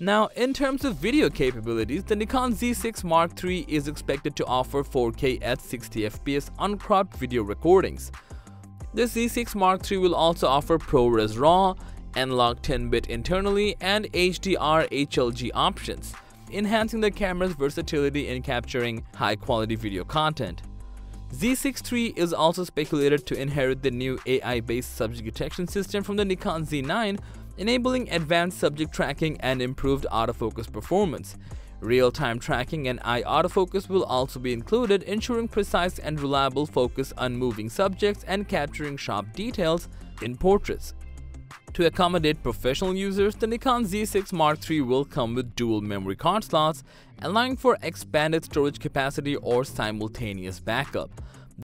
Now, in terms of video capabilities, the Nikon Z6 Mark III is expected to offer 4K at 60fps uncropped video recordings. The Z6 Mark III will also offer ProRes RAW, Analog 10-bit internally, and HDR HLG options, enhancing the camera's versatility in capturing high-quality video content. Z6 III is also speculated to inherit the new AI-based subject detection system from the Nikon Z9, enabling advanced subject tracking and improved autofocus performance. Real-time tracking and eye autofocus will also be included, ensuring precise and reliable focus on moving subjects and capturing sharp details in portraits. To accommodate professional users, the Nikon Z6 Mark III will come with dual memory card slots, allowing for expanded storage capacity or simultaneous backup.